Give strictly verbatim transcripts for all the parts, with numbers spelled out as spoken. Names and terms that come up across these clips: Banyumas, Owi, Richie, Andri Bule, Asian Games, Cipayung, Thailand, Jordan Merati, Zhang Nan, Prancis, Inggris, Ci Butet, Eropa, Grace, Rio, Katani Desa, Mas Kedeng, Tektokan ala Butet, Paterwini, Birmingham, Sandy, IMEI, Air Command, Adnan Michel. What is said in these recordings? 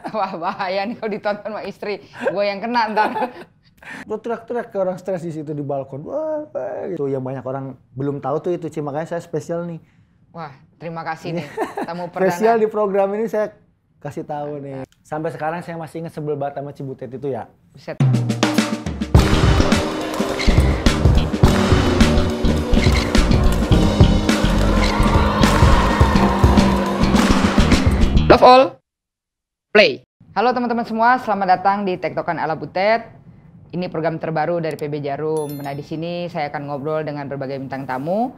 Wah, bahaya nih kalau ditonton sama istri. Gue yang kena ntar. Gue teriak-teriak ke orang stres di situ di balkon. Wah, gitu. Yang banyak orang belum tahu tuh itu. Makanya saya spesial nih. Wah, terima kasih nih. Tamu perdana. Spesial di program ini saya kasih tahu nih. Sampai sekarang saya masih ingat sebel banget sama Ci Butet itu ya. Buset. Love all. Play. Halo teman-teman semua, selamat datang di Tektokan ala Butet. Ini program terbaru dari P B Djarum. Nah, di sini saya akan ngobrol dengan berbagai bintang tamu.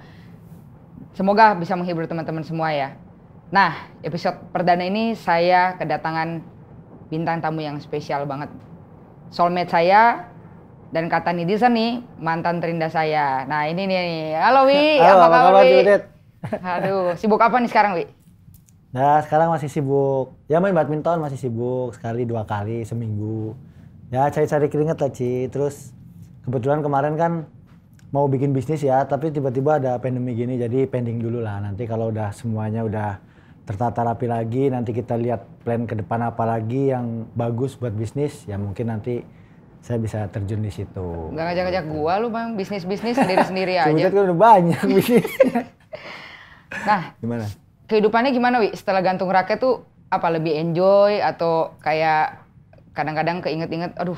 Semoga bisa menghibur teman-teman semua ya. Nah, episode perdana ini saya kedatangan bintang tamu yang spesial banget. Soulmate saya dan Katani Desa nih, mantan terindah saya. Nah, ini nih. Halo Wi, halo, apa kabar Wi? Aduh, sibuk apa nih sekarang Wi? Nah, sekarang masih sibuk. Ya main badminton masih sibuk sekali dua kali seminggu. Ya cari-cari keringet lah Ci. Terus kebetulan kemarin kan mau bikin bisnis ya, tapi tiba-tiba ada pandemi gini jadi pending dulu lah. Nanti kalau udah semuanya udah tertata rapi lagi, nanti kita lihat plan ke depan apa lagi yang bagus buat bisnis. Ya mungkin nanti saya bisa terjun di situ. Gak ngajak-ngajak gua lu bang, bisnis-bisnis sendiri-sendiri aja. Sebenernya kan udah banyak bisnisnya. Nah. Gimana? Kehidupannya gimana Wi? Setelah gantung raket tuh apa lebih enjoy atau kayak kadang-kadang keinget-inget aduh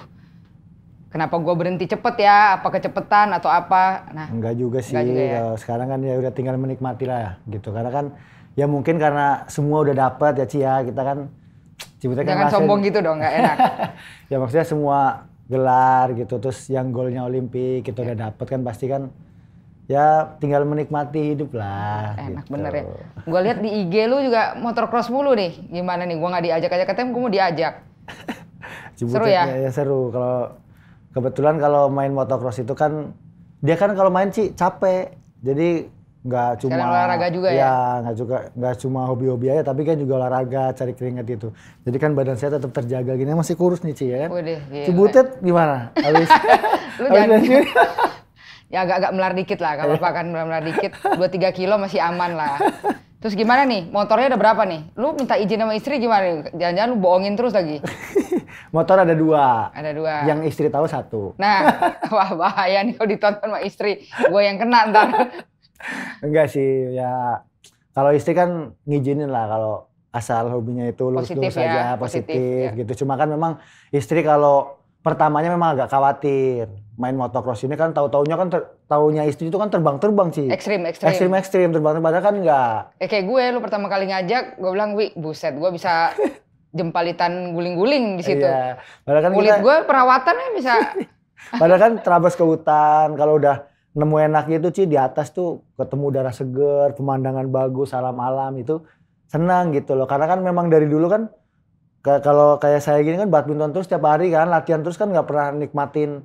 kenapa gua berhenti cepet ya? Apa kecepetan atau apa? Nah, enggak juga sih. Enggak juga ya. Sekarang kan ya udah tinggal menikmati lah ya gitu. Karena kan ya mungkin karena semua udah dapat ya Ci ya. Kita kan Ci Butet kan jangan sombong gitu dong, nggak enak. Ya maksudnya semua gelar gitu terus yang golnya Olimpik kita ya udah dapat kan pasti kan. Ya tinggal menikmati hidup lah. Enak gitu. Bener ya. Gue lihat di I G lu juga motor cross mulu nih. Gimana nih? Gue nggak diajak-ajak katanya, gue mau diajak. Seru ya? Ya seru. Kalau kebetulan kalau main motocross itu kan dia kan kalau main Ci capek. Jadi nggak cuma olahraga juga ya. Ya nggak juga nggak cuma hobi-hobi aja, tapi kan juga olahraga cari keringat itu. Jadi kan badan saya tetap terjaga gini. Masih kurus nih Ci ya kan? Ci Butet gimana? Abis, lu abis jangan. Ya agak-agak melar dikit lah, kalau apa kan melar dikit, dua tiga kilo masih aman lah. Terus gimana nih, motornya ada berapa nih? Lu minta izin sama istri gimana nih? Jangan-jangan lu bohongin terus lagi. Motor ada dua. Ada dua. Yang istri tahu satu. Nah, wah bahaya nih kalau ditonton sama istri. Gue yang kena ntar. Enggak sih, ya kalau istri kan ngizinin lah kalau asal hobinya itu lurus-lurus aja, ya, positif, positif ya. Gitu. Cuma kan memang istri kalau pertamanya memang agak khawatir. Main motocross ini kan tahu-taunya kan taunya istri itu kan terbang-terbang sih. Ekstrim, ekstrim. Ekstrim, ekstrim. Terbang-terbang padahal kan enggak. Eh, kayak gue lu pertama kali ngajak, gue bilang, Wi, buset, gue bisa jempalitan guling-guling di situ. Iya. Padahal kan kulit kita, gue perawatannya bisa. Padahal kan terabas ke hutan, kalau udah nemu enaknya itu sih di atas tuh ketemu udara seger, pemandangan bagus, alam-alam itu senang gitu loh. Karena kan memang dari dulu kan kalau kayak saya gini kan badminton terus tiap hari kan, latihan terus kan nggak pernah nikmatin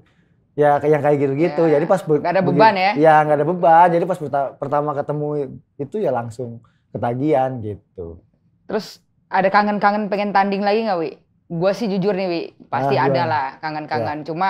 ya yang kayak gitu-gitu, ya. Jadi pas nggak ada beban ya? Ya nggak ada beban, jadi pas pertama ketemu itu ya langsung ketagihan gitu. Terus ada kangen-kangen pengen tanding lagi nggak Wi? Gue sih jujur nih Wi, pasti ah, ada lah kangen-kangen. Ya. Cuma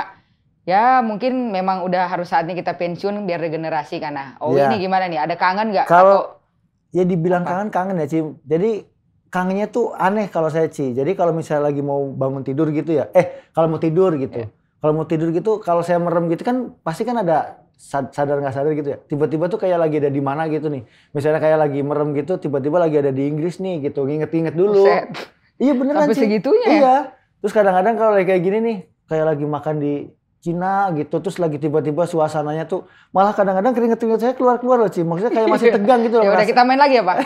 ya mungkin memang udah harus saatnya kita pensiun biar regenerasi karena oh ya. Ini gimana nih? Ada kangen nggak? Kalau ya dibilang kangen-kangen ya Ci, jadi kangennya tuh aneh kalau saya Ci. Jadi kalau misalnya lagi mau bangun tidur gitu ya, eh kalau mau tidur gitu. Ya. Kalau mau tidur gitu, kalau saya merem gitu kan pasti kan ada sadar nggak sadar gitu ya. Tiba-tiba tuh kayak lagi ada di mana gitu nih. Misalnya kayak lagi merem gitu, tiba-tiba lagi ada di Inggris nih gitu. Nginget-nginget dulu. Buset. Iya beneran sih. Sampai segitunya ya? Iya. Terus kadang-kadang kalau kayak gini nih, kayak lagi makan di Cina gitu. Terus lagi tiba-tiba suasananya tuh, malah kadang-kadang keringet-keringet saya keluar-keluar loh Ci. Maksudnya kayak masih tegang gitu loh. Ya udah kita main lagi ya Pak?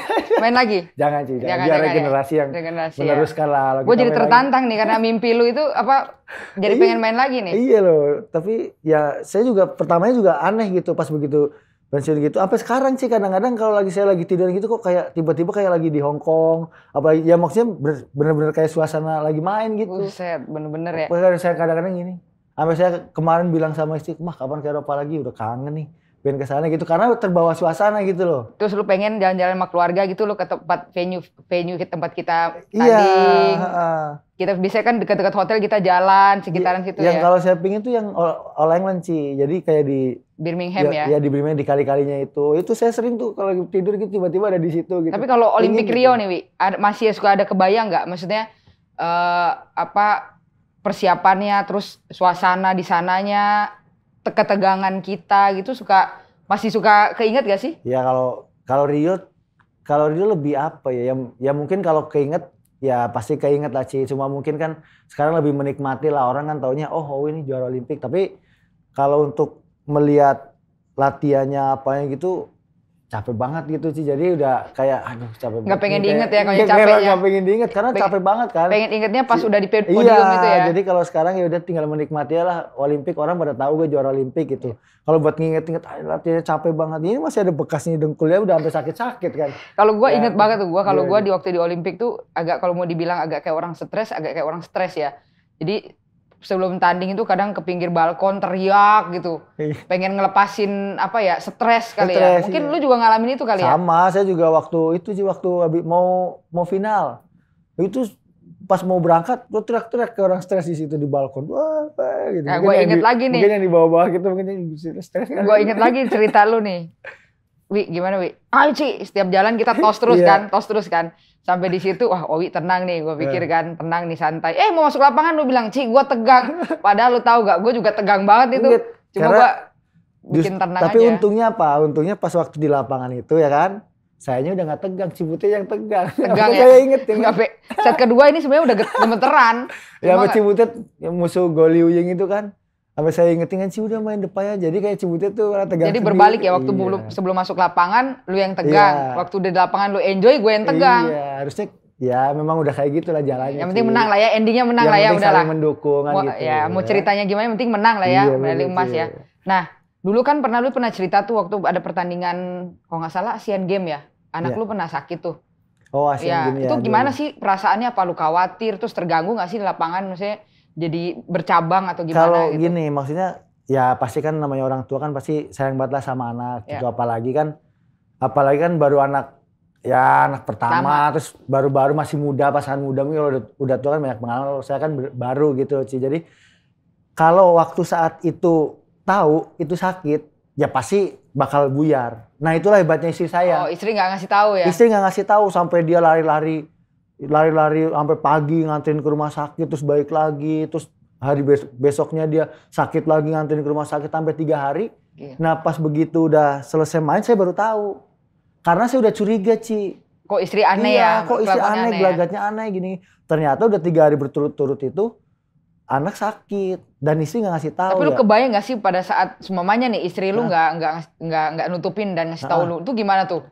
Main lagi? Jangan Ci, jangan. Jangan, biar jangan, regenerasi ya. Yang regenerasi meneruskan ya. Lah. Gue jadi tertantang lagi. Nih karena mimpi lu itu apa, jadi pengen main lagi nih. Iya loh, tapi ya saya juga pertamanya juga aneh gitu pas begitu pensiun gitu. Sampai sekarang Ci kadang-kadang kalau lagi saya lagi tidur gitu kok kayak tiba-tiba kayak lagi di Hongkong. Apa ya maksudnya bener-bener kayak suasana lagi main gitu. Buset, bener-bener ya. Saya kadang-kadang gini. Sampai saya kemarin bilang sama istri, mah kapan ke Eropa lagi? Udah kangen nih, pengen kesana gitu. Karena terbawa suasana gitu loh. Terus lu pengen jalan-jalan sama keluarga gitu loh ke tempat venue, venue ke tempat kita tanding. Iya. Uh, kita biasanya kan dekat-dekat hotel kita jalan, sekitaran situ yang ya. Yang kalau saya pengen tuh yang all England Ci. Jadi kayak di Birmingham ya? Ya, ya di Birmingham di kali-kalinya itu. Itu saya sering tuh kalau tidur gitu tiba-tiba ada di situ gitu. Tapi kalau Olimpik Rio gitu. Nih Wi, masih suka ada kebayang nggak? Maksudnya uh, apa persiapannya, terus suasana di sananya, ketegangan kita gitu, suka masih suka keinget gak sih? Ya kalau kalau Rio kalau Rio lebih apa ya? Ya, ya mungkin kalau keinget ya pasti keinget lah Ci. Cuma mungkin kan sekarang lebih menikmati lah, orang kan taunya oh Owi ini juara Olimpik. Tapi kalau untuk melihat latihannya apanya gitu, capek banget gitu Ci. Jadi udah kayak aduh capek banget. Gak pengen diinget ya kalau capeknya. Gak pengen diinget karena pengen, capek banget kan. Pengen ingetnya pas Ci, udah di podium iya, gitu ya. Jadi kalau sekarang ya udah tinggal menikmati lah Olimpik. Orang pada tahu gue juara Olimpik gitu. Kalau buat nginget-nginget latihannya capek banget. Ini masih ada bekasnya dengkulnya udah sampai sakit-sakit kan. Kalau gue ya, inget banget tuh gue. Kalau iya, gue di waktu di Olimpik tuh agak kalau mau dibilang agak kayak orang stres, agak kayak orang stres ya. Jadi sebelum tanding itu kadang ke pinggir balkon teriak gitu. Pengen ngelepasin apa ya, stres kali stress, ya. Mungkin iya, lu juga ngalamin itu kali. Sama, ya? Sama, saya juga waktu itu sih waktu mau mau final. Itu pas mau berangkat lu teriak-teriak ke orang stres di situ di balkon. Wah, gitu. Nah, gue inget di, lagi nih. Mungkin yang di bawah-bawah gitu mungkin yang stres kan. Gue inget lagi cerita lu nih. Wi, gimana Wi? Ayo Ci, setiap jalan kita tos terus yeah, kan, tos terus kan. Sampai di situ, wah Owi tenang nih, gue pikir kan, tenang nih santai. Eh mau masuk lapangan lu bilang, Ci gue tegang. Padahal lu tahu gak, gue juga tegang banget itu. Cuma gue bikin tenang tapi aja. Tapi untungnya apa? Untungnya pas waktu di lapangan itu ya kan, sayanya udah gak tegang, Ci Butet yang tegang. Tegang ya? Saya inget ya. Set kedua ini sebenarnya udah gemeteran. Ya sama Ci Butet, musuh Goli Uyeng itu kan. Sampai saya ingetin sih udah main depannya, jadi kayak Ci Butet tuh orang tegang. Jadi sendiri, berbalik ya waktu iya, sebelum masuk lapangan lu yang tegang, iya, waktu di lapangan lu enjoy gue yang tegang. Iya harusnya ya memang udah kayak gitulah jalannya. Yang penting sih menang lah ya, endingnya menang yang lah ya udahlah. Yang penting mendukung kan gitu. Ya, ya mau ceritanya gimana yang penting menang lah ya, iya, medali emas iya, ya. Nah dulu kan pernah lu pernah cerita tuh waktu ada pertandingan kalau nggak salah Asian Games ya, anak iya, lu pernah sakit tuh. Oh Asian ya, Games ya. Itu gimana dulu sih perasaannya, apa lu khawatir terus terganggu nggak sih di lapangan maksudnya? Jadi bercabang atau gimana kalau gitu? Kalau gini maksudnya ya pasti kan namanya orang tua kan pasti sayang banget lah sama anak yeah, gitu. Apalagi kan apalagi kan baru anak ya anak pertama. Sama. Terus baru-baru masih muda, pasangan muda mungkin kalau udah, udah tua kan banyak pengalaman. Saya kan baru gitu Ci. Jadi kalau waktu saat itu tahu itu sakit ya pasti bakal buyar. Nah itulah hebatnya istri saya. Oh istri gak ngasih tahu ya? Istri gak ngasih tahu sampai dia lari-lari. lari-lari sampai pagi nganterin ke rumah sakit terus balik lagi terus hari besok, besoknya dia sakit lagi nganterin ke rumah sakit sampai tiga hari yeah. Nah pas begitu udah selesai main saya baru tahu karena saya udah curiga Ci kok istri aneh iya, ya kok istri aneh, aneh gelagatnya ya? Aneh gini ternyata udah tiga hari berturut-turut itu anak sakit dan istri nggak ngasih tahu. Tapi ya, lu kebayang nggak sih pada saat semuanya nih istri lu nggak nah, nggak nggak nggak nutupin dan ngasih nah, tahu lu itu gimana tuh?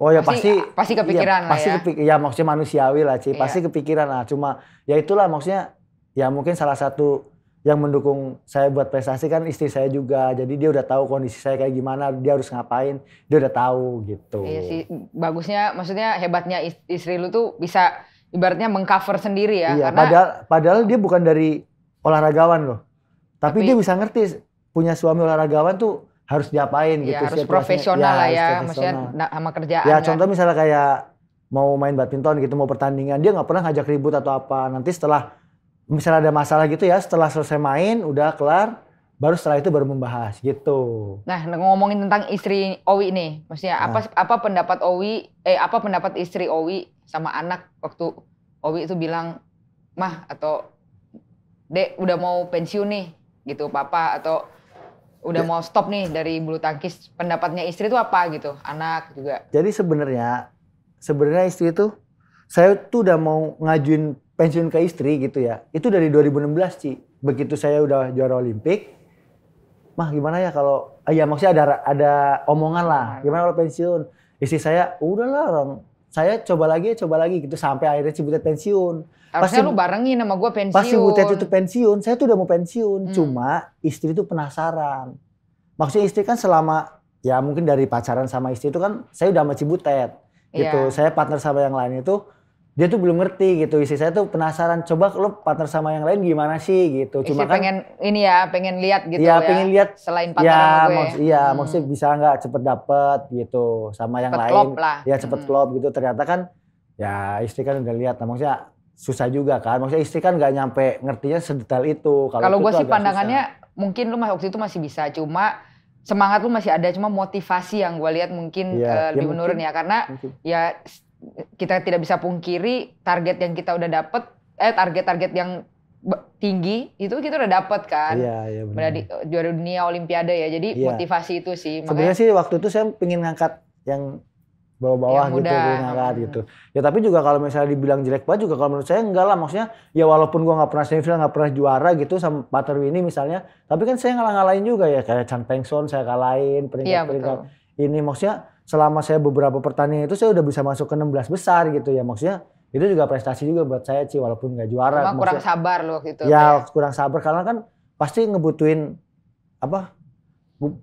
Oh ya pasti pasti kepikiran ya, lah pasti ya. Kepik, ya maksudnya manusiawi lah Ci, iya, pasti kepikiran lah. Cuma ya itulah maksudnya ya mungkin salah satu yang mendukung saya buat prestasi kan istri saya juga. Jadi dia udah tahu kondisi saya kayak gimana, dia harus ngapain, dia udah tahu gitu. Iya sih, bagusnya maksudnya hebatnya istri lu tuh bisa ibaratnya mengcover sendiri ya. Iya, karena padahal padahal dia bukan dari olahragawan loh. Tapi, tapi dia bisa ngerti punya suami olahragawan tuh harus diapain ya, gitu. Harus profesional lah ya, ya maksudnya sama kerjaan. Ya contoh kan, misalnya kayak mau main badminton gitu, mau pertandingan, dia nggak pernah ngajak ribut atau apa. Nanti setelah misalnya ada masalah gitu ya, setelah selesai main, udah kelar, baru setelah itu baru membahas gitu. Nah ngomongin tentang istri Owi nih, maksudnya nah, apa apa pendapat Owi, eh apa pendapat istri Owi sama anak waktu Owi itu bilang, mah atau dek udah mau pensiun nih, gitu papa atau udah mau stop nih dari bulu tangkis, pendapatnya istri itu apa gitu, anak juga. Jadi sebenarnya, sebenarnya istri itu, saya tuh udah mau ngajuin pensiun ke istri gitu ya. Itu dari dua ribu enam belas Ci, begitu saya udah juara Olimpik, mah gimana ya kalau, ya maksudnya ada ada omongan lah, gimana kalau pensiun. Istri saya, udahlah orang, saya coba lagi, coba lagi gitu sampai akhirnya Ci Butet pensiun. Harusnya lu barengin sama gue pensiun. Pas Ci Butet itu pensiun, saya tuh udah mau pensiun. Hmm. Cuma istri tuh penasaran. Maksudnya istri kan selama, ya mungkin dari pacaran sama istri itu kan saya udah sama Ci Butet. Gitu. Yeah. Saya partner sama yang lain itu, dia tuh belum ngerti gitu. Istri saya tuh penasaran, coba lu partner sama yang lain gimana sih gitu. Cuma istri kan pengen ini ya, pengen lihat gitu ya. Ya pengen lihat. Selain partner ya, sama gue. Maks iya, hmm. maksudnya bisa nggak cepet dapet gitu. Sama cepet yang lain. Cepet klop lah. Ya cepet hmm. klop gitu. Ternyata kan ya istri kan udah lihat. Nah, maksudnya susah juga kan, maksudnya istri kan nggak nyampe ngertinya sedetail itu. Kalau gue sih pandangannya susah, mungkin lu waktu itu masih bisa, cuma semangat lu masih ada, cuma motivasi yang gue lihat mungkin ya, uh, lebih ya menurun mungkin, ya karena mungkin, ya kita tidak bisa pungkiri target yang kita udah dapet eh target-target yang tinggi itu kita udah dapet kan, iya, iya, medali juara dunia, olimpiade ya, jadi iya. motivasi itu sih. Makanya sebenarnya sih waktu itu saya pengen ngangkat yang bawah-bawah gitu, ngangkat hmm. gitu. Ya tapi juga kalau misalnya dibilang jelek banget juga kalau menurut saya enggak lah, maksudnya ya walaupun gua nggak pernah semifinal, nggak pernah juara gitu sama Paterwini misalnya, tapi kan saya ngalah-ngalahin juga ya, kayak Chan Peng Soon saya kalahin peringkat-peringkat ya, ini maksudnya selama saya beberapa pertandingan itu saya udah bisa masuk ke enam belas besar gitu ya, maksudnya. Itu juga prestasi juga buat saya sih walaupun nggak juara. Cuma kurang sabar loh waktu itu. Ya, ya kurang sabar karena kan pasti ngebutuin apa?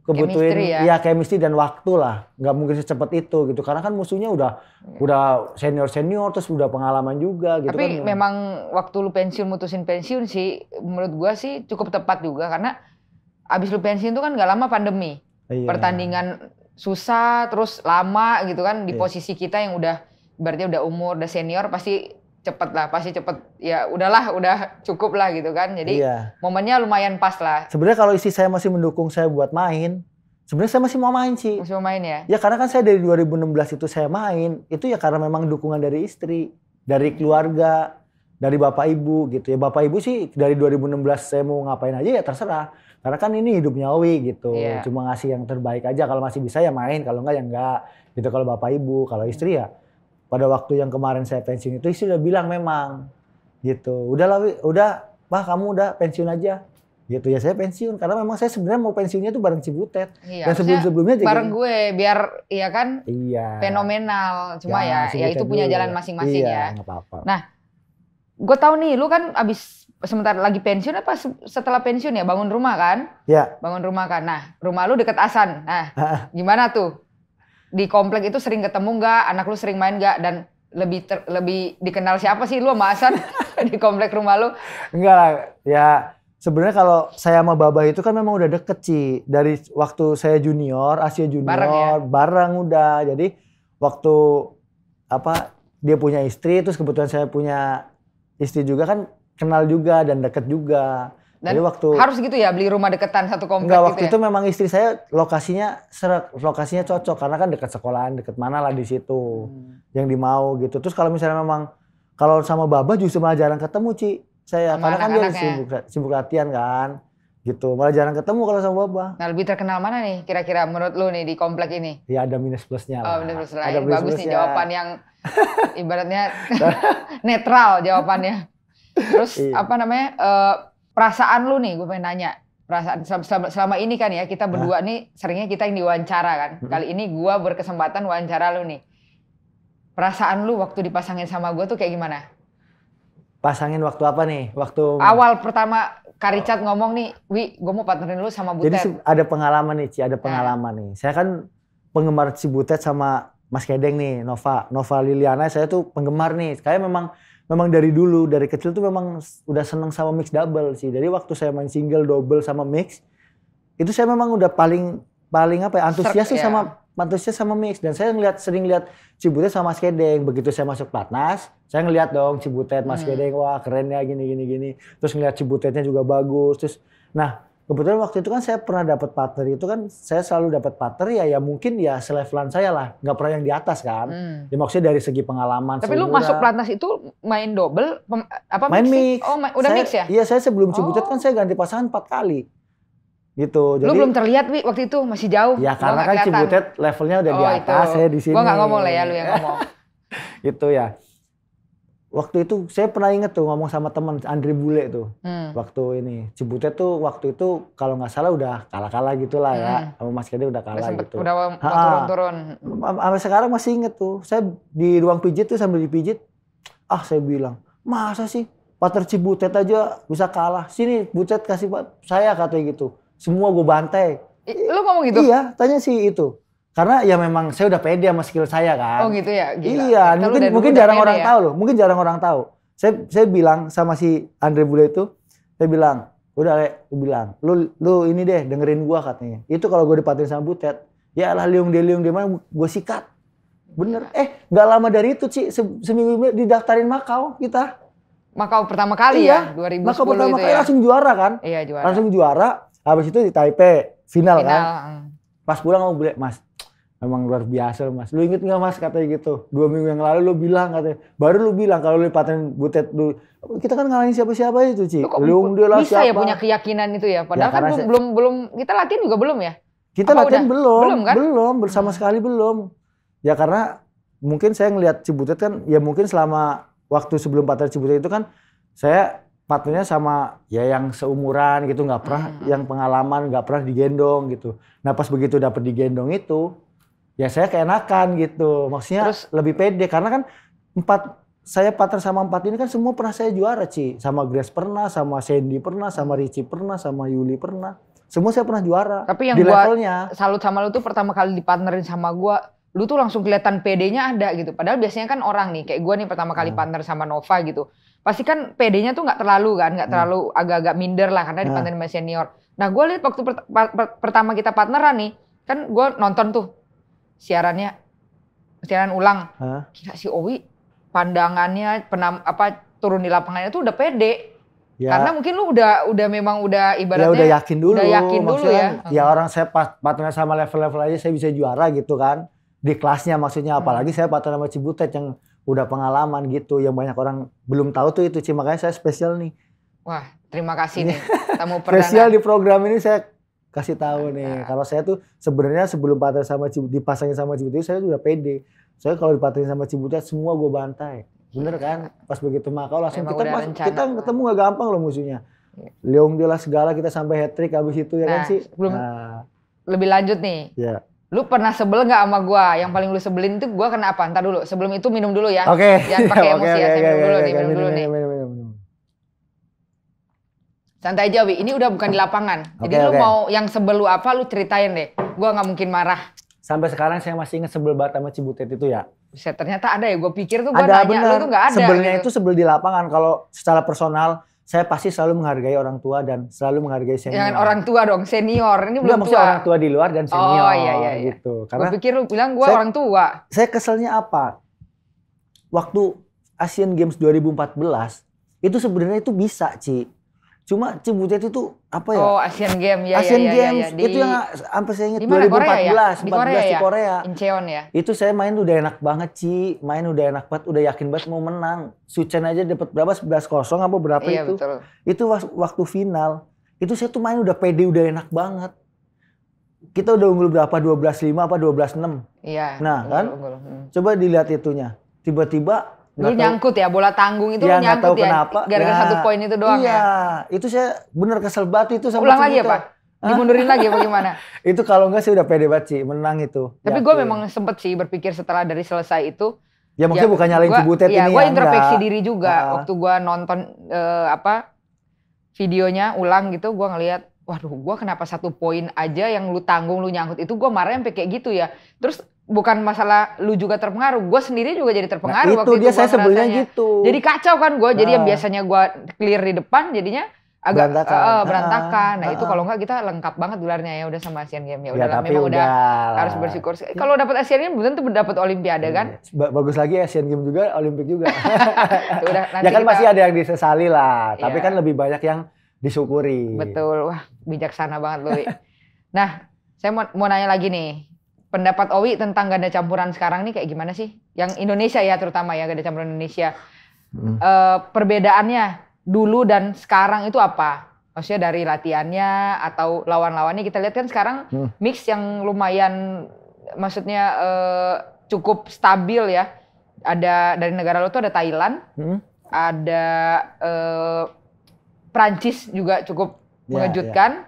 Kebutuhin chemistry, ya, ya chemistry dan waktu lah. Nggak mungkin secepat itu gitu karena kan musuhnya udah ya. udah senior-senior terus udah pengalaman juga gitu. Tapi kan memang waktu lu pensiun mutusin pensiun sih menurut gua sih cukup tepat juga karena abis lu pensiun itu kan nggak lama pandemi. Iya. Pertandingan susah terus lama gitu kan di iya. posisi kita yang udah berarti udah umur, udah senior, pasti cepet lah, pasti cepet. Ya udahlah, udah cukup lah gitu kan. Jadi iya. momennya lumayan pas lah. Sebenarnya kalau istri saya masih mendukung saya buat main, sebenarnya saya masih mau main sih. Masih mau main ya? Ya karena kan saya dari dua ribu enam belas itu saya main, itu ya karena memang dukungan dari istri, dari keluarga, dari bapak ibu gitu. Ya bapak ibu sih dari dua ribu enam belas saya mau ngapain aja ya terserah. Karena kan ini hidupnya Owi gitu, iya. cuma ngasih yang terbaik aja. Kalau masih bisa ya main, kalau enggak ya enggak. Gitu kalau bapak ibu, kalau istri ya. Pada waktu yang kemarin saya pensiun itu istri udah bilang memang gitu. Udahlah, udah, bah kamu udah pensiun aja. Gitu ya saya pensiun karena memang saya sebenarnya mau pensiunnya tuh bareng Ci Butet. Iya, dan sebelum-sebelumnya bareng gue biar iya kan? Iya. Fenomenal. Cuma ya, ya, ya itu punya jalan masing-masing iya, ya. Gak apa-apa. Nah, gue tahu nih lu kan abis sebentar lagi pensiun apa setelah pensiun ya bangun rumah kan? Iya. Bangun rumah kan. Nah, rumah lu deket Asan. Nah, gimana tuh? Di komplek itu sering ketemu nggak? Anak lu sering main nggak? Dan lebih ter, lebih dikenal siapa sih lu sama Asan di komplek rumah lu? Enggak lah. Ya sebenarnya kalau saya sama Baba itu kan memang udah deket sih. Dari waktu saya junior, Asia junior, bareng, ya? bareng udah. Jadi waktu apa dia punya istri, terus kebetulan saya punya istri juga kan kenal juga dan deket juga. Dan jadi waktu harus gitu ya beli rumah deketan satu komplek enggak, gitu waktu ya? Itu memang istri saya lokasinya serak, lokasinya cocok karena kan dekat sekolahan, dekat mana lah di situ hmm. yang dimau gitu. Terus kalau misalnya memang kalau sama Baba justru malah jarang ketemu Ci saya sama karena kan dia sibuk, sibuk latihan kan gitu, malah jarang ketemu kalau sama Baba. Nah lebih terkenal mana nih kira-kira menurut lu nih di komplek ini? Ya ada minus plusnya lah. Oh minus plus lain, bagus minus nih jawaban yang ibaratnya netral jawabannya. Terus iya. apa namanya? Uh, Perasaan lu nih, gue pengen nanya. Perasaan selama, selama ini kan ya, kita berdua nah. nih seringnya kita yang diwawancara kan. Hmm. Kali ini gue berkesempatan wawancara lu nih. Perasaan lu waktu dipasangin sama gue tuh kayak gimana? Pasangin waktu apa nih? Waktu awal pertama Karicat ngomong nih, Wi, gue mau partnerin lu sama Butet. Jadi ada pengalaman nih Ci, ada pengalaman nah. nih. Saya kan penggemar Ci Butet sama Mas Kedeng nih, Nova. Nova Liliana saya tuh penggemar nih. Kayak memang... Memang dari dulu, dari kecil tuh memang udah seneng sama mix double sih. Jadi waktu saya main single, double sama mix, itu saya memang udah paling paling apa ya, antusias sih sama antusias sama mix. Dan saya ngeliat sering lihat Ci Butet sama Mas Kedeng. Begitu saya masuk platnas, saya ngeliat dong Ci Butet, Mas hmm. Kedeng, wah keren ya gini gini gini. Terus ngeliat Ci Butetnya juga bagus. Terus, nah kebetulan waktu itu kan saya pernah dapat partner itu kan, saya selalu dapat partner ya ya mungkin ya selevelan saya lah, nggak pernah yang di atas kan. Hmm. Ya maksudnya dari segi pengalaman. Tapi lu masuk platnas itu main double apa main mix? mix. Oh, ma udah saya, mix ya? Iya, saya sebelum Ci Butet oh. kan saya ganti pasangan empat kali. Gitu. Jadi, lu belum terlihat Wi waktu itu, masih jauh. Ya karena kan Ci Butet levelnya udah oh, di atas, itu. Saya di sini. Gua nggak ngomong lah ya lu yang ngomong. Gitu ya. Waktu itu saya pernah inget tuh ngomong sama teman Andri Bule tuh. Hmm. Waktu ini Ci Butet tuh waktu itu kalau nggak salah udah kalah-kalah gitulah ya. Sama hmm. Mas Gede udah kalah udah gitu. Udah turun-turun. Sampai sekarang masih inget tuh. Saya di ruang pijit tuh sambil dipijit. Ah saya bilang, masa sih partner Ci Butet aja bisa kalah. Sini Butet kasih saya katanya gitu. Semua gue bantai. I, lu ngomong gitu? Iya tanya sih itu. Karena ya memang saya udah pede sama skill saya kan. Oh gitu ya? Gila. Iya, Kita mungkin mungkin jarang orang ya? tahu loh. Mungkin jarang orang tahu. Saya saya bilang sama si Andre Bule itu, saya bilang, udah Le, gue bilang, lu lu ini deh dengerin gua katanya. Itu kalau gue dipatin sama Butet, ya lah liung dia liung dia mana gue sikat. Bener. Eh, nggak lama dari itu Ci, se seminggu didaftarin Makau kita. Makau pertama kali iya. ya, dua ribu sepuluh Makau pertama itu kali ya? Langsung juara kan? Iya, juara. Langsung juara. Habis itu di Taipei final, final. kan. Pas pulang mau Bule, Mas. Emang luar biasa Mas. Lu inget gak Mas katanya gitu. Dua minggu yang lalu lu bilang katanya. Baru lu bilang kalau lu paten Butet lu. Kita kan ngalahin siapa-siapa itu Ci. Lu dia lah siapa. Bisa ya punya keyakinan itu ya. Padahal ya, kan saya... belum, belum, kita latihan juga belum ya? Kita apa latihan udah? belum. Belum kan? Belum, sama sekali belum. Ya karena mungkin saya ngelihat Ci Butet kan. Ya mungkin selama waktu sebelum paten Ci Butet itu kan. Saya partnernya sama ya yang seumuran gitu. Gak pernah hmm. yang pengalaman. Gak pernah digendong gitu. Nah pas begitu dapet digendong itu. Ya saya keenakan gitu, maksudnya terus, lebih pede karena kan empat saya partner sama empat ini kan semua pernah saya juara Ci, sama Grace pernah, sama Sandy pernah, sama Richie pernah, sama Yuli pernah, semua saya pernah juara. Tapi yang di gua levelnya. Salut sama lu tuh pertama kali dipartnerin sama gua, lu tuh langsung kelihatan pedenya ada gitu. Padahal biasanya kan orang nih kayak gua nih pertama kali hmm. partner sama Nova gitu, pasti kan pedenya tuh nggak terlalu kan, nggak terlalu hmm. agak-agak minder lah karena dipartnerin sama hmm. senior. Nah gua lihat waktu per per per pertama kita partneran nih, kan gua nonton tuh. Siarannya, siaran ulang. Hah? Gila si Owi, pandangannya, penam, apa turun di lapangannya tuh udah pede. Ya. Karena mungkin lu udah, udah memang udah ibaratnya. Ya udah yakin dulu. Udah yakin dulu ya. Kan, ya orang saya partner sama level-level aja saya bisa juara gitu kan. Di kelasnya maksudnya, apalagi hmm. saya partner sama Ci Butet yang udah pengalaman gitu. Yang banyak orang belum tahu tuh itu Ci, makanya saya spesial nih. Wah terima kasih nih tamu perdana. Spesial di program ini saya kasih tahu nih, kalau saya tuh sebenarnya sebelum partner sama dipasangin sama Ci Butet saya tuh udah pede. Soalnya kalau dipasangin sama Ci Butet semua gue bantai. Bener kan? Pas begitu Makau langsung kita pas, kita ketemu gak gampang loh musuhnya. Leong dia lah segala kita sampai hat trick habis itu ya nah, kan sih. Nah, lebih lanjut nih. Ya. Lu pernah sebel nggak sama gue? Yang paling lu sebelin tuh gue kena apa? Ntar dulu. Sebelum itu minum dulu ya. Oke. Okay. Jangan pakai emosi okay, ya. Saya okay, minum okay, dulu okay, nih. Minum, minum dulu minum, nih. Minum, minum, minum. Santai aja Wi, ini udah bukan di lapangan. Jadi okay, lu okay. mau yang sebel lu apa lu ceritain deh. Gua nggak mungkin marah. Sampai sekarang saya masih inget sebel banget sama Ci Butet itu ya. Bisa ternyata ada ya, gue pikir tuh gua ada, nanya bener. Lu tuh nggak ada. Sebelnya gitu. Itu sebel di lapangan. Kalau secara personal saya pasti selalu menghargai orang tua dan selalu menghargai senior. Jangan orang tua dong, senior. Ini belum tua. Orang tua di luar dan senior. Oh iya iya, iya. Gitu. Karena gue pikir lu bilang gua saya, orang tua. Saya keselnya apa? Waktu Asian Games dua ribu empat belas itu sebenarnya itu bisa Ci. Cuma Ci Butet itu apa ya? Oh Asian Games ya. Asian ya, ya, Games ya, ya. Di, itu yang sampai saya ingat dua ribu empat belas, Korea ya? Di Korea, ya? Di Korea. Incheon ya. Itu saya main udah enak banget Ci, main udah enak banget, udah yakin banget mau menang. Sucen aja dapat berapa sebelas kosong apa berapa iya, itu. Betul. Itu waktu final, itu saya tuh main udah pede, udah enak banget. Kita udah unggul berapa dua belas lima apa dua belas enam. Iya. Nah, kan? Unggul, unggul. Coba dilihat itunya. Tiba-tiba lu nyangkut ya, bola tanggung itu ya, lu nyangkut ya, gara-gara nah, satu poin itu doang iya, ya? Itu saya bener kesel banget itu sama Ulang lagi ya Pak? Dimundurin lagi apa gimana? Itu kalau enggak sih udah pede banget sih, menang itu. Tapi gue memang sempet sih berpikir setelah dari selesai itu. Ya maksudnya ya, bukan nyalain Ci Butet ya, ini ya. Gue introspeksi diri juga, uh, waktu gue nonton uh, apa videonya ulang gitu, gue ngeliat. Waduh gue kenapa satu poin aja yang lu tanggung, lu nyangkut itu gue marah sampai kayak gitu ya. Terus bukan masalah lu juga terpengaruh, gue sendiri juga jadi terpengaruh nah, itu waktu dia itu. Saya sebelnya gitu. Jadi kacau kan gue, nah. Jadi yang biasanya gue clear di depan jadinya agak berantakan. Uh, berantakan. Nah, nah itu kalau enggak kita lengkap banget gelarnya ya udah sama Asian Games. Ya udahlah memang udah lah. Harus bersyukur. Kalau dapat Asian Games tentu dapat Olimpiade kan? Bagus lagi Asian Games juga, Olimpik juga. Udah, nanti ya kan kita... pasti ada yang disesali lah, tapi ya. Kan lebih banyak yang disyukuri. Betul, wah bijaksana banget Owi. Nah, saya mau, mau nanya lagi nih, pendapat Owi tentang ganda campuran sekarang nih kayak gimana sih? Yang Indonesia ya terutama ya ganda campuran Indonesia. Hmm. E, perbedaannya dulu dan sekarang itu apa? Maksudnya dari latihannya atau lawan-lawannya kita lihat kan sekarang hmm. mix yang lumayan, maksudnya e, cukup stabil ya. Ada dari negara lo tuh ada Thailand, hmm. ada e, Prancis juga cukup ya, mengejutkan. Ya.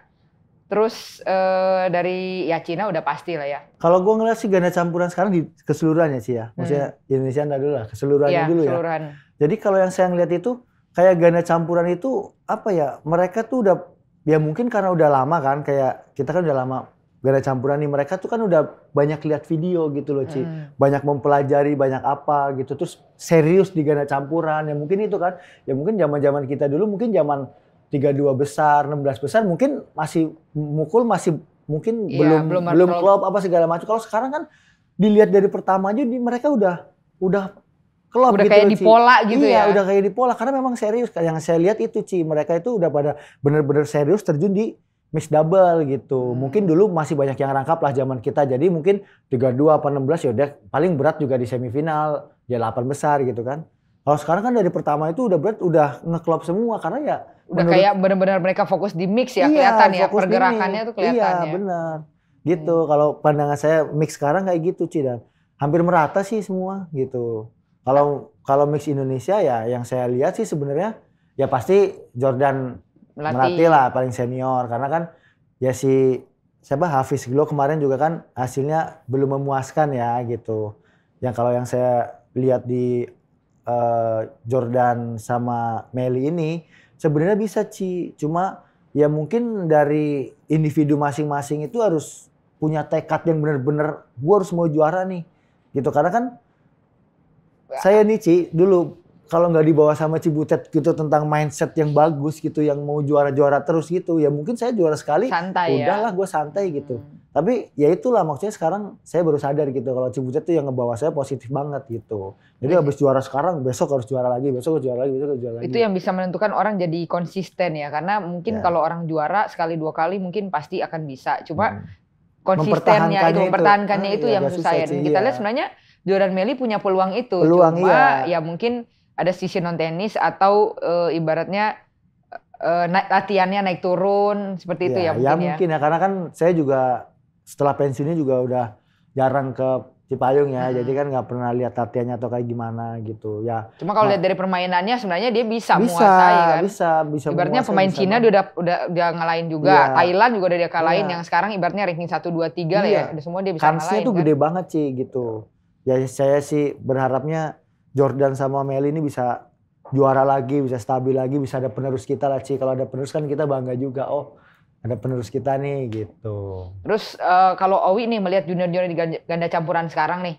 Terus eh, dari ya Cina udah pasti lah ya. Kalau gue ngeliat sih ganda campuran sekarang di keseluruhannya sih ya. Maksudnya hmm. Indonesia enggak dulu lah. Keseluruhannya ya, dulu keseluruhan. Ya. Jadi kalau yang saya ngeliat itu kayak ganda campuran itu apa ya. Mereka tuh udah ya mungkin karena udah lama kan. Kayak kita kan udah lama ganda campuran nih. Mereka tuh kan udah banyak lihat video gitu loh Ci. Hmm. Banyak mempelajari banyak apa gitu. Terus serius di ganda campuran. Ya mungkin itu kan. Ya mungkin zaman-zaman kita dulu mungkin zaman tiga puluh dua besar, enam belas besar mungkin masih mukul masih mungkin ya, belum belum, belum klop apa segala macam. Kalau sekarang kan dilihat dari pertama aja di, mereka udah udah klop udah gitu. Udah kayak di pola gitu iya, ya. Iya, udah kayak di pola karena memang serius. Yang saya lihat itu Ci, mereka itu udah pada benar-benar serius terjun di mix double gitu. Hmm. Mungkin dulu masih banyak yang rangkap lah zaman kita. Jadi mungkin tiga puluh dua, delapan belas ya udah paling berat juga di semifinal ya delapan besar gitu kan. Kalau sekarang kan dari pertama itu udah berat, udah ngeklop semua karena ya udah menurut, kayak benar-benar mereka fokus di mix ya, iya, kelihatan ya pergerakannya tuh kelihatan iya, ya. Benar. Gitu hmm. Kalau pandangan saya mix sekarang kayak gitu Ci dan hampir merata sih semua gitu. Kalau kalau mix Indonesia ya yang saya lihat sih sebenarnya ya pasti Jordan Merati lah paling senior karena kan ya si siapa Hafiz Gelo kemarin juga kan hasilnya belum memuaskan ya gitu. Yang kalau yang saya lihat di Jordan sama Meli ini sebenarnya bisa Ci, cuma ya mungkin dari individu masing-masing itu harus punya tekad yang bener-bener gue harus mau juara nih gitu karena kan ya. Saya nih Ci dulu kalau nggak dibawa sama Ci Butet gitu tentang mindset yang bagus gitu yang mau juara-juara terus gitu ya mungkin saya juara sekali santai udahlah ya. Gue santai gitu hmm. Tapi ya itulah maksudnya sekarang saya baru sadar gitu kalau Ci Butet tuh yang ngebawa saya positif banget gitu jadi habis hmm. juara sekarang besok harus juara lagi besok harus juara lagi besok harus juara lagi itu yang bisa menentukan orang jadi konsisten ya karena mungkin ya. Kalau orang juara sekali dua kali mungkin pasti akan bisa cuma hmm. konsistennya itu mempertahankannya itu, itu ah, yang susah ya dan kita lihat sebenarnya Jordan Meli punya peluang itu peluang, cuma iya. Ya mungkin ada sisi non tenis atau e, ibaratnya e, na- latihannya naik turun seperti itu ya, ya mungkin ya. Ya mungkin ya karena kan saya juga setelah pensiunnya juga udah jarang ke Cipayung ya. Hmm. Jadi kan nggak pernah lihat latihannya atau kayak gimana gitu ya. Cuma kalau nah, lihat dari permainannya sebenarnya dia bisa, bisa menguasai kan. Bisa, bisa. Ibaratnya pemain Cina dia udah udah udah ngalahin juga. Ya. Thailand juga udah dia kalahin ya. Yang sekarang ibaratnya ranking satu, dua, tiga lah ya. Udah semua dia bisa kansnya ngalahin. Kansnya tuh kan. Gede banget sih gitu. Ya saya sih berharapnya Jordan sama Meli ini bisa juara lagi, bisa stabil lagi, bisa ada penerus kita lah Ci. Kalau ada penerus kan kita bangga juga. Oh, ada penerus kita nih gitu. Terus uh, kalau Owi nih melihat junior-junior di ganda campuran sekarang nih.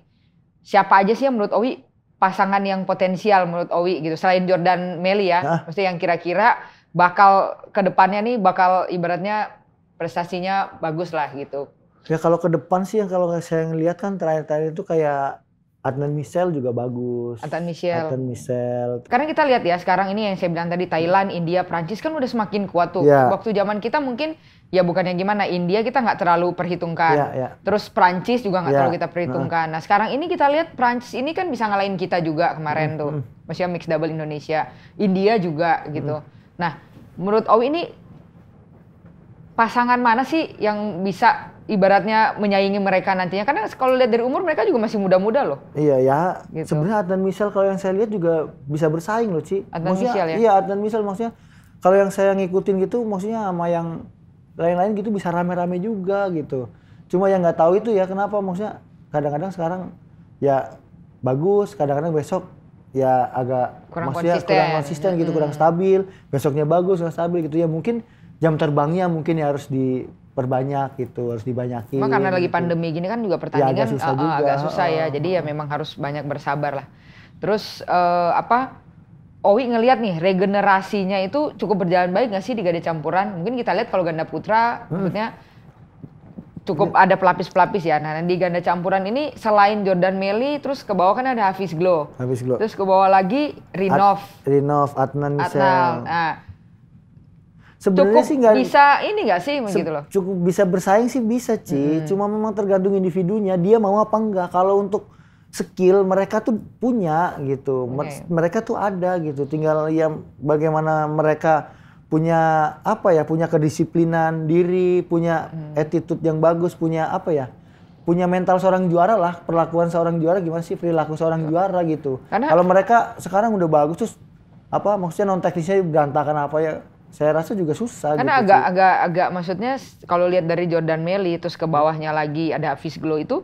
Siapa aja sih yang menurut Owi pasangan yang potensial menurut Owi gitu selain Jordan Meli ya. Hah? Maksudnya yang kira-kira bakal ke depannya nih bakal ibaratnya prestasinya bagus lah gitu. Ya kalau ke depan sih yang kalau saya ngelihat kan terakhir-terakhir itu kayak Adnan Michel juga bagus. Adnan Michel. Adnan Michel. Karena kita lihat ya sekarang ini yang saya bilang tadi Thailand, India, Prancis kan udah semakin kuat tuh. Yeah. Waktu zaman kita mungkin ya bukannya gimana India kita nggak terlalu perhitungkan. Yeah, yeah. Terus Prancis juga nggak yeah. terlalu kita perhitungkan. Nah sekarang ini kita lihat Prancis ini kan bisa ngalahin kita juga kemarin mm, tuh. Mm. Maksudnya mix double Indonesia, India juga gitu. Mm. Nah menurut Owi ini pasangan mana sih yang bisa ibaratnya menyaingi mereka nantinya karena kalau lihat dari umur mereka juga masih muda-muda loh. Iya ya. Gitu. Sebenarnya Adnan Michel kalau yang saya lihat juga bisa bersaing loh Ci. Adnan Michel ya. Iya Adnan Michel maksudnya kalau yang saya ngikutin gitu maksudnya sama yang lain-lain gitu bisa rame-rame juga gitu. Cuma yang nggak tahu itu ya kenapa maksudnya kadang-kadang sekarang ya bagus kadang-kadang besok ya agak kurang maksudnya konsisten. kurang konsisten gitu hmm. kurang stabil besoknya bagus kurang stabil gitu ya mungkin jam terbangnya mungkin ya harus di perbanyak gitu harus dibanyakin. Cuma karena lagi pandemi gitu. Gini kan juga pertandingan ya, agak susah, uh, juga. Agak susah ya. Jadi ya memang harus banyak bersabar lah. Terus uh, apa? Owi ngelihat nih regenerasinya itu cukup berjalan baik nggak sih di ganda campuran? Mungkin kita lihat kalau ganda putra, hmm. maksudnya cukup ada pelapis-pelapis ya. Nah di ganda campuran ini selain Jordan Meli, terus ke bawah kan ada Hafiz Gelo. Hafiz Gelo. Terus ke bawah lagi Rinov. Ad, Rinov Adnan Michel. Sebenarnya sih nggak bisa ini nggak sih se- gitu loh. Cukup bisa bersaing sih bisa Ci, hmm. cuma memang tergantung individunya dia mau apa enggak. Kalau untuk skill mereka tuh punya gitu, okay. mereka tuh ada gitu. Tinggal yang bagaimana mereka punya apa ya, punya kedisiplinan diri, punya hmm. attitude yang bagus, punya apa ya, punya mental seorang juara lah, perlakuan seorang juara gimana sih perilaku seorang juara gitu. Kalau mereka sekarang udah bagus terus apa maksudnya non teknisnya berantakan apa ya? Saya rasa juga susah. Karena gitu agak, agak, agak maksudnya kalau lihat dari Jordan Meli terus ke bawahnya lagi ada Hafiz Gelo itu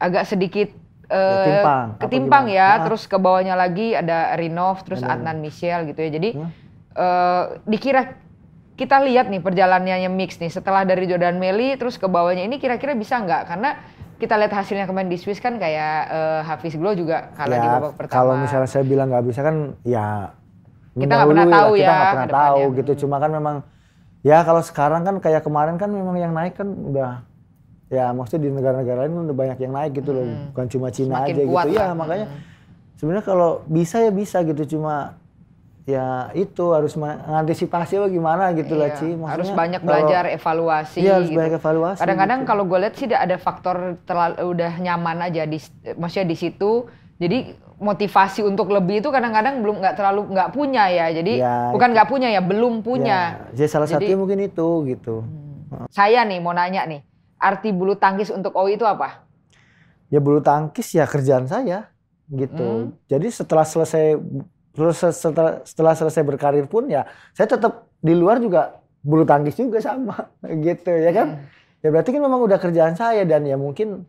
agak sedikit uh, timpang, ketimpang ya. Ah. Terus ke bawahnya lagi ada Rinov, terus ada Adnan Michel gitu ya. Jadi hmm? uh, dikira kita lihat nih perjalanannya mix nih setelah dari Jordan Meli terus ke bawahnya ini kira-kira bisa nggak? Karena kita lihat hasilnya kemarin di Swiss kan kayak uh, Hafiz Gelo juga kalah ya, di babak pertama. Kalau misalnya saya bilang nggak bisa kan ya. Kita nggak pernah tahu ya, kita nggak pernah tahu gitu. Cuma kan memang ya kalau sekarang kan kayak kemarin kan memang yang naik kan udah ya maksudnya di negara-negara lain udah banyak yang naik gitu loh, hmm. bukan cuma Cina aja gitu. Iya makanya hmm. sebenarnya kalau bisa ya bisa gitu cuma ya itu harus mengantisipasi apa gimana gitu iya. lah Ci. Maksudnya, harus banyak belajar kalau, evaluasi. Iya harus gitu. Banyak evaluasi. Kadang-kadang gitu. Kalau gue lihat sih ada faktor terlalu udah nyaman aja di, maksudnya di situ. Jadi motivasi untuk lebih itu kadang-kadang belum nggak terlalu nggak punya ya. Jadi ya, bukan nggak punya ya, belum punya. Ya. Jadi salah satunya mungkin itu gitu. Hmm. Saya nih mau nanya nih, arti bulu tangkis untuk Owi itu apa? Ya bulu tangkis ya kerjaan saya gitu. Hmm. Jadi setelah selesai Terus setelah, setelah selesai berkarir pun ya saya tetap di luar juga bulu tangkis juga sama gitu ya kan. Hmm. Ya berarti kan memang udah kerjaan saya dan ya mungkin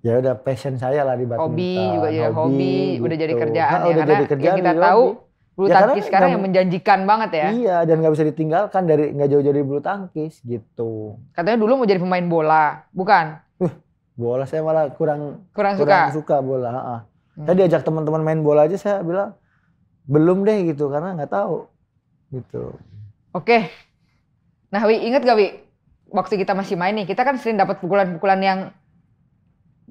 ya udah passion saya lah di badminton. Hobi juga ya hobi, hobi gitu. Udah jadi kerjaan nah, ya udah karena jadi kerjaan, yang kita tahu hobi. Bulu ya, tangkis sekarang gak, yang menjanjikan banget ya. Iya dan nggak bisa ditinggalkan dari nggak jauh-jauh dari bulu tangkis gitu. Katanya dulu mau jadi pemain bola, bukan? Uh, bola saya malah kurang kurang, kurang suka. suka bola. Hmm. Saya diajak teman-teman main bola aja saya bilang belum deh gitu karena nggak tahu gitu. Oke, nah Wi inget gak Wi waktu kita masih main nih kita kan sering dapat pukulan-pukulan yang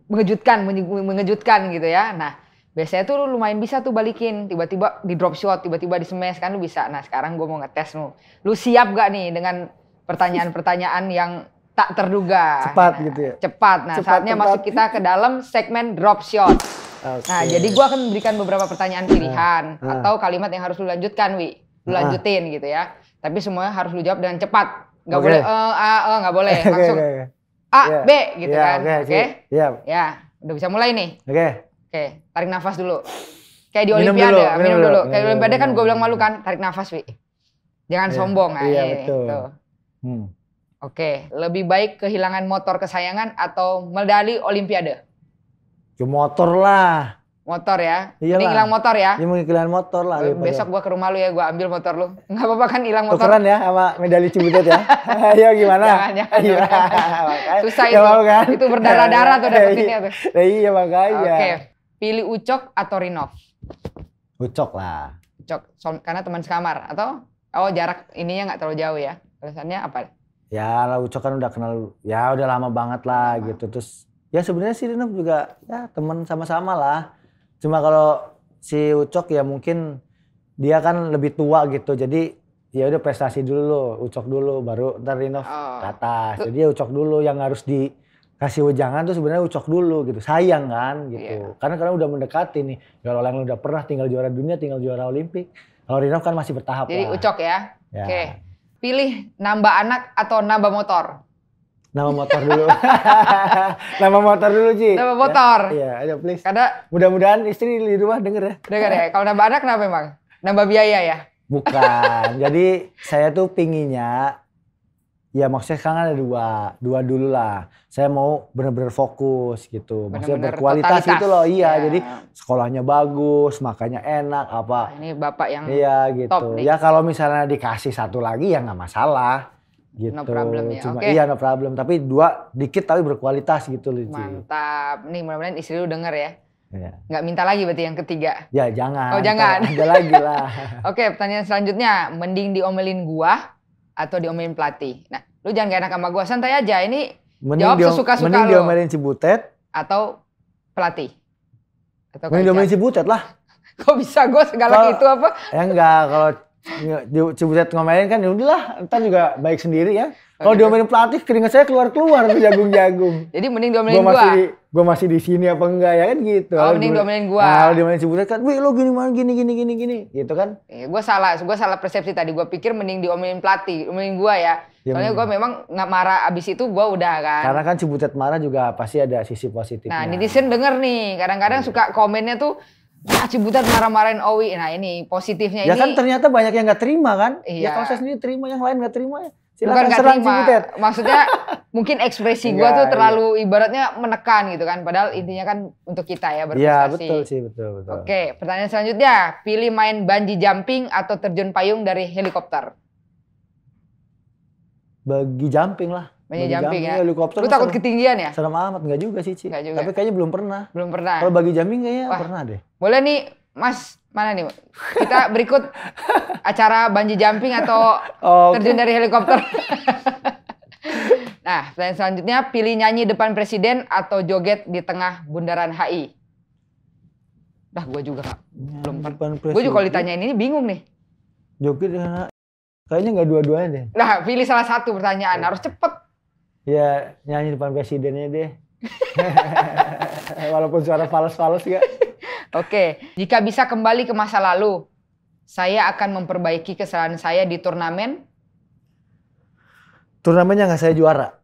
mengejutkan, mengejutkan gitu ya. Nah biasanya tuh lu lumayan bisa tuh balikin, tiba-tiba di drop shot, tiba-tiba di smash kan lu bisa. Nah sekarang gue mau ngetes lu, lu siap gak nih dengan pertanyaan-pertanyaan yang tak terduga? Cepat nah, gitu ya. Cepat. Nah cepat, saatnya tempat. Masuk kita ke dalam segmen drop shot. Okay. Nah, jadi gue akan memberikan beberapa pertanyaan pilihan ah, ah. atau kalimat yang harus lu lanjutkan, Wi. Lu ah. lanjutin gitu ya. Tapi semuanya harus lu jawab dengan cepat. Gak okay. boleh e, a, e, gak boleh. Langsung okay, okay, okay. A, yeah. B gitu yeah, kan. Oke? Okay, okay. yeah. Ya, udah bisa mulai nih. Oke. Okay. Oke, okay. Tarik nafas dulu. Kayak di minum Olimpiade, dulu, minum, minum dulu. dulu. Kayak di Olimpiade kan gue bilang malu kan, tarik nafas, Wi. Jangan yeah. sombong. Iya, yeah, betul. Hmm. Oke, okay. Lebih baik kehilangan motor kesayangan atau medali Olimpiade? Ya motor lah. Motor ya? Ini hilang motor ya? Ini mau hilang motor lah. Besok gua ke rumah lu ya, gua ambil motor lu. Enggak apa-apa kan hilang motor. Tukeran ya sama medali Ci Butet ya. Ayo gimana? Jangan, jangan, jangan. Susah itu. Mau, kan? Itu berdarah-darah tuh dapetinnya tuh. Nah, iya makanya. Oke. Okay. Pilih Ucok atau Rinov? Ucok lah. Ucok. So, karena teman sekamar atau oh jarak ininya nggak terlalu jauh ya. Alasannya apa? Ya lah Ucok kan udah kenal. Ya udah lama banget lah lama. gitu. Terus ya sebenarnya si Rinov juga ya teman sama-sama lah. Cuma kalau si Ucok ya mungkin dia kan lebih tua gitu. Jadi ya udah prestasi dulu, Ucok dulu baru ntar Rinov oh. ke atas. Jadi ya Ucok dulu yang harus dikasih wejangan tuh sebenarnya Ucok dulu gitu. Sayang kan gitu. Yeah. Karena karena udah mendekati nih. Kalau yang udah pernah tinggal juara dunia, tinggal juara Olimpik. Kalau Rinov kan masih bertahap. Jadi lah. Ucok ya. ya. Oke. Okay. Pilih nambah anak atau nambah motor? Nama motor dulu. Nama motor dulu, Ci. Nama motor. Iya, ya, aja please. Karena mudah-mudahan istri di rumah denger ya. Denger ya. Kalau nambah anak kenapa emang? Nambah biaya ya? Bukan. Jadi saya tuh pinginnya ya maksudnya sekarang ada dua, dua dulu lah. Saya mau benar-benar fokus gitu. Maksudnya bener-bener berkualitas totalitas. Gitu loh. Iya, ya. Jadi sekolahnya bagus, makannya enak apa. Ini bapak yang iya, gitu. Top nih. Ya kalau misalnya dikasih satu lagi ya nggak masalah. Gitu. No problem ya. Cuma, okay. Iya no problem. Tapi dua dikit tapi berkualitas gitu loh. Mantap. Nih mudah-mudahan istri lu denger ya. Iya. Gak minta lagi berarti yang ketiga. Ya jangan. Oh jangan. Ada lagi lah. Oke okay, pertanyaan selanjutnya. Mending diomelin gua atau diomelin pelatih? Nah lu jangan gak enak sama gua. Santai aja ini mending jawab sesuka-suka lu. Mending diomelin Ci Butet. Atau pelatih? Atau mending diomelin Ci Butet lah. Kok bisa gua segala itu apa? Ya enggak kalau Ci Butet ngomelin kan yaudahlah entar juga baik sendiri ya. Kalau diomelin pelatih keringat saya keluar-keluar tuh jagung-jagung. Jadi mending diomelin gua. Gua masih gua masih di sini apa enggak ya kan gitu. Oh, mending diomelin gua. Kalau diomelin Ci Butet kan, "Wih, lo gini mana gini gini gini gini." Gitu kan? Ya, gua salah, gua salah persepsi tadi. Gua pikir mending diomelin pelatih, diomelin gua ya. Soalnya gua memang nggak marah abis itu gua udah kan. Karena kan Ci Butet marah juga pasti ada sisi positifnya. Nah, netizen denger nih, kadang-kadang suka komennya tuh nah, Ci Butet marah-marahin Owi. Nah ini positifnya ya ini. Ya kan ternyata banyak yang gak terima kan. Iya. Ya kalau saya sendiri terima, yang lain gak terima ya. Silahkan serang Ci Butet. Maksudnya mungkin ekspresi gue tuh terlalu iya. ibaratnya menekan gitu kan. Padahal intinya kan untuk kita ya berprestasi. Iya betul sih, betul, betul. Oke pertanyaan selanjutnya. Pilih main bungee jumping atau terjun payung dari helikopter? Bungee jumping lah. Bungee jumping, jumping ya. Helikopter. Lu takut serem, ketinggian ya? Serem amat nggak juga sih, Ci. Juga. Tapi kayaknya belum pernah. Belum pernah. Kalau bungee jumping kayaknya wah, pernah deh. Boleh nih, Mas. Mana nih? Kita berikut acara bungee jumping atau oh, terjun okay. dari helikopter. Nah, pertanyaan selanjutnya pilih nyanyi depan presiden atau joget di tengah bundaran H I. Dah, gua juga Kak. Belum pernah. Gue juga kalau ditanyain ini bingung nih. Joki dengan kayaknya nggak dua-duanya deh. Nah, pilih salah satu pertanyaan, harus cepet. Ya, nyanyi depan presidennya deh. Walaupun suara fals-fals ya. Oke, jika bisa kembali ke masa lalu, saya akan memperbaiki kesalahan saya di turnamen. Turnamennya nggak saya juara,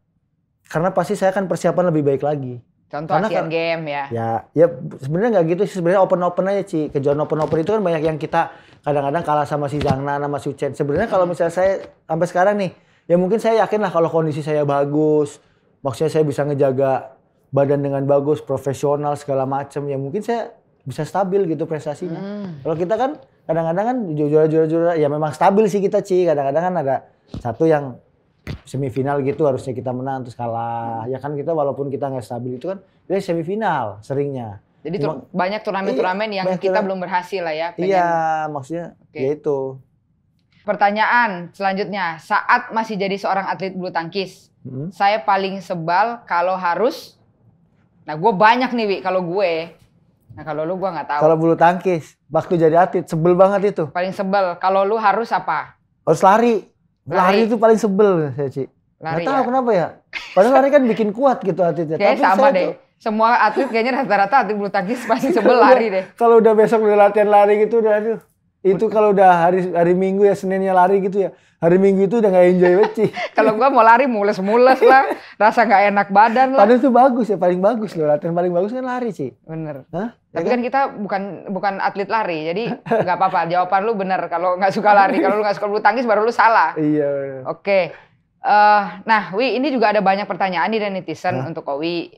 karena pasti saya akan persiapan lebih baik lagi. Contoh karena Asian Games ya. Ya, ya sebenarnya nggak gitu sih, sebenarnya open-open aja Ci. Kejuaraan open-open itu kan banyak yang kita kadang-kadang kalah sama si Zhangnan, sama si Ucen. Sebenarnya kalau misalnya saya sampai sekarang nih, ya mungkin saya yakin lah kalau kondisi saya bagus, maksudnya saya bisa ngejaga badan dengan bagus, profesional segala macam, ya mungkin saya bisa stabil gitu prestasinya. Hmm. Kalau kita kan kadang-kadang kan juara-juara-juara, ya memang stabil sih kita Ci. Kadang-kadang kan ada satu yang semifinal gitu harusnya kita menang terus kalah, ya kan kita walaupun kita nggak stabil itu kan dari semifinal seringnya. Jadi tur Cuma, banyak turnamen-turnamen iya, yang banyak kita turnamen. belum berhasil lah ya. Pengen. Iya maksudnya okay. Ya itu. Pertanyaan selanjutnya, saat masih jadi seorang atlet bulu tangkis, hmm? saya paling sebal kalau harus. Nah gue banyak nih Wi kalau gue. Nah kalau lu gue nggak tahu. Kalau bulu tangkis waktu jadi atlet sebel banget itu. Paling sebel kalau lu harus apa? Harus lari. Lari. lari itu paling sebel saya Ci. Lari, gak tahu ya? Kenapa ya? Padahal lari kan bikin kuat gitu atletnya. Kayaknya sama deh. Tuh... Semua atlet kayaknya rata-rata atlet bulu tangkis pasti sebel lari deh. Kalau udah besok udah latihan lari gitu udah aduh. Itu kalau udah hari hari Minggu ya Seninnya lari gitu ya. Hari Minggu itu udah gak enjoy banget Ci. Kalau gua mau lari mules-mules lah. Rasa gak enak badan lah. Padahal itu bagus ya, paling bagus loh. Latihan paling bagus kan lari Ci. Bener. Hah? Tapi kan kita bukan bukan atlet lari, jadi nggak apa-apa. Jawaban lu bener. Kalau nggak suka lari, kalau lu nggak suka bulu tangkis, baru lu salah. Iya. Bener. Oke. Uh, nah, Wi, ini juga ada banyak pertanyaan nih dari netizen huh? untuk Owi.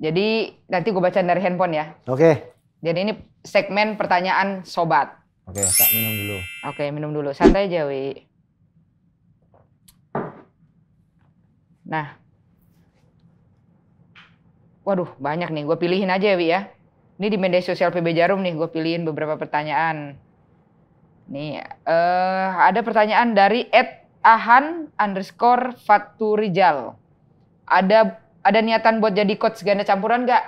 Jadi nanti gue bacain dari handphone ya. Oke. Okay. Jadi ini segmen pertanyaan sobat. Oke, okay, tak minum dulu. Oke, okay, minum dulu. Santai aja, Wi. Nah, waduh, banyak nih. Gue pilihin aja, Wi ya. Ini di media sosial P B Djarum nih, gue pilihin beberapa pertanyaan. Nih, uh, ada pertanyaan dari et ahan underscore faturijal. Ada ada niatan buat jadi coach ganda campuran nggak?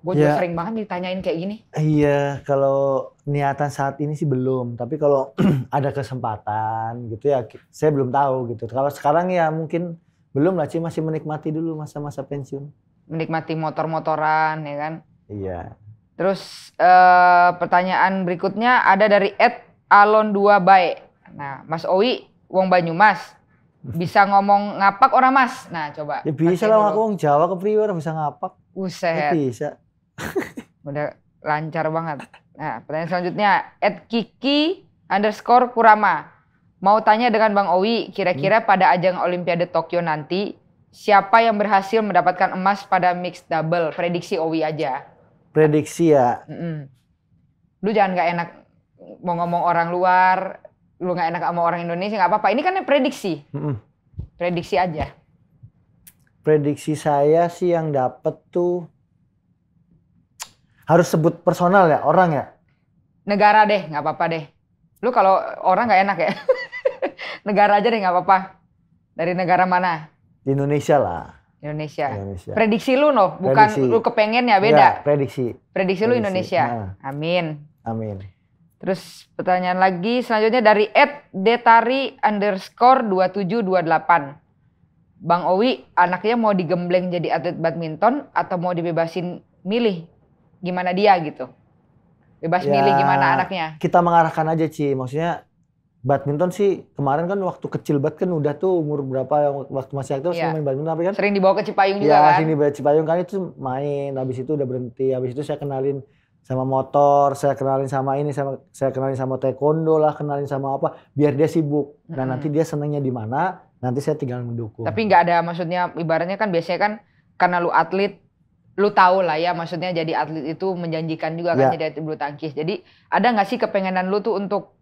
Gue ya, juga sering banget ditanyain kayak gini. Iya, kalau niatan saat ini sih belum. Tapi kalau ada kesempatan gitu ya, saya belum tahu gitu. Kalau sekarang ya mungkin belum lah, Ci, masih menikmati dulu masa-masa pensiun. Menikmati motor-motoran ya kan? Iya. Terus eh, pertanyaan berikutnya ada dari et alon dua bae. Nah, Mas Owi, wong Banyumas, bisa ngomong ngapak orang Mas? Nah, coba. Ya bisa lah, aku wong Jawa kepriwe bisa ngapak. Uset. Ya, bisa. Udah lancar banget. Nah, pertanyaan selanjutnya et kiki underscore kurama. Mau tanya dengan Bang Owi, kira-kira hmm. pada ajang Olimpiade Tokyo nanti siapa yang berhasil mendapatkan emas pada mixed double? Prediksi Owi aja. Prediksi ya. Mm-mm. Lu jangan nggak enak mau ngomong orang luar, lu nggak enak sama orang Indonesia nggak apa-apa. Ini kan prediksi, Mm-mm. prediksi aja. Prediksi saya sih yang dapet tuh harus sebut personal ya, orang ya. Negara deh, nggak apa-apa deh. Lu kalau orang nggak enak ya. Negara aja deh nggak apa-apa. Dari negara mana? Indonesia lah. Indonesia. Indonesia. Prediksi lu noh, bukan prediksi. Lu kepengen ya beda. Ya, prediksi. Prediksi. Prediksi lu Indonesia. Nah. Amin. Amin. Terus pertanyaan lagi selanjutnya dari et detari underscore dua tujuh dua delapan. Bang Owi, anaknya mau digembleng jadi atlet badminton atau mau dibebasin milih? Gimana dia gitu? Bebas ya, milih gimana anaknya? Kita mengarahkan aja Ci, maksudnya badminton sih kemarin kan waktu kecil banget kan udah tuh umur berapa waktu masih aktif yeah. main badminton tapi kan sering dibawa ke Cipayung juga ya, kan? Iya sering dibawa ke Cipayung kan itu main, habis itu udah berhenti, habis itu saya kenalin sama motor, saya kenalin sama ini, sama saya kenalin sama taekwondo lah, kenalin sama apa, biar dia sibuk. Dan mm-hmm. nanti dia senangnya di mana, nanti saya tinggal mendukung. Tapi nggak ada maksudnya ibaratnya kan biasanya kan karena lu atlet, lu tahu lah ya maksudnya jadi atlet itu menjanjikan juga kan yeah. jadi atlet bulu tangkis. Jadi ada nggak sih kepengenan lu tuh untuk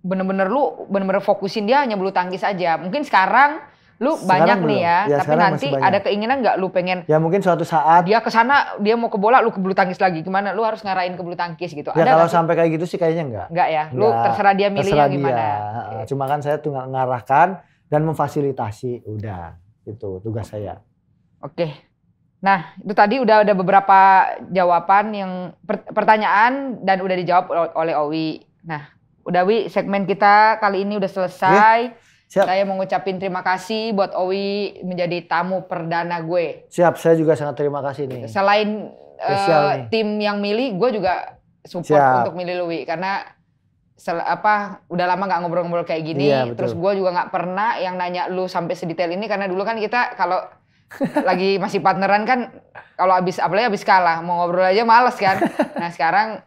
bener-bener lu bener-bener fokusin dia hanya bulu tangkis aja. Mungkin sekarang lu sekarang banyak belum. nih ya, ya tapi nanti ada keinginan nggak lu pengen? Ya mungkin suatu saat dia ke sana, dia mau ke bola, lu ke bulu tangkis lagi. Gimana? Lu harus ngarahin ke bulu tangkis gitu. Ya ada kalau sampai kayak gitu sih kayaknya nggak. Nggak ya, lu nggak. Terserah dia milihnya gimana. Dia. Cuma kan saya tuh ngarahkan dan memfasilitasi, udah itu tugas saya. Oke, nah itu tadi udah ada beberapa jawaban yang pertanyaan dan udah dijawab oleh Owi. Nah. Udah Wi, segmen kita kali ini udah selesai. Eh, siap. Saya mengucapkan terima kasih buat Owi menjadi tamu perdana gue. Siap, saya juga sangat terima kasih nih. Selain uh, tim yang milih, gue juga support siap. Untuk milih Wi karena sel, apa udah lama nggak ngobrol-ngobrol kayak gini. Iya, terus gue juga nggak pernah yang nanya lu sampai sedetail ini karena dulu kan kita kalau lagi masih partneran kan kalau abis apalagi abis kalah mau ngobrol aja males kan. Nah sekarang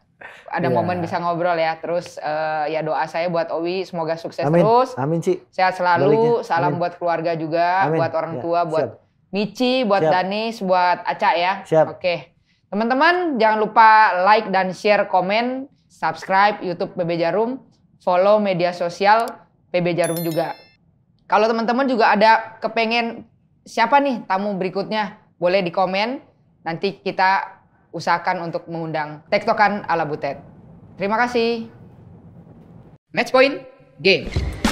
ada yeah. momen bisa ngobrol ya. Terus uh, ya doa saya buat Owi semoga sukses Amin. Terus. Amin Ci. Sehat selalu. Baliknya. Salam Amin. Buat keluarga juga, Amin. Buat orang tua, ya. Buat Siap. Michi, buat Siap. Danis, buat Aca ya. Siap. Oke. Teman-teman jangan lupa like dan share, komen, subscribe YouTube P B Djarum, follow media sosial P B Djarum juga. Kalau teman-teman juga ada kepengen siapa nih tamu berikutnya, boleh di komen. Nanti kita usahakan untuk mengundang Tektokan ala Butet. Terima kasih. Match point, game.